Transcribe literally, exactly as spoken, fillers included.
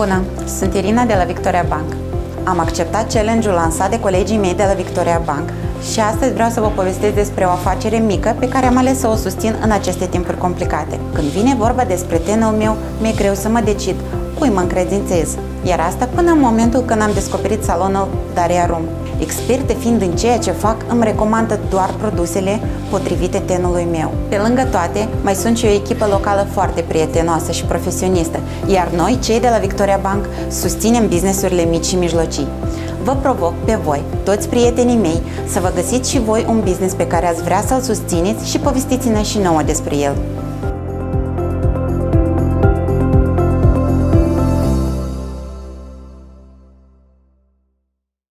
Bună! Sunt Irina de la Victoria Bank. Am acceptat challenge-ul lansat de colegii mei de la Victoria Bank și astăzi vreau să vă povestesc despre o afacere mică pe care am ales să o susțin în aceste timpuri complicate. Când vine vorba despre tenul meu, mi-e greu să mă decid cui mă încredințez, iar asta până în momentul când am descoperit salonul Daria Room. Experte fiind în ceea ce fac, îmi recomandă doar produsele potrivite tenului meu. Pe lângă toate, mai sunt și o echipă locală foarte prietenoasă și profesionistă, iar noi, cei de la Victoria Bank, susținem businessurile mici și mijlocii. Vă provoc pe voi, toți prietenii mei, să vă găsiți și voi un business pe care ați vrea să-l susțineți și povestiți-ne și nouă despre el.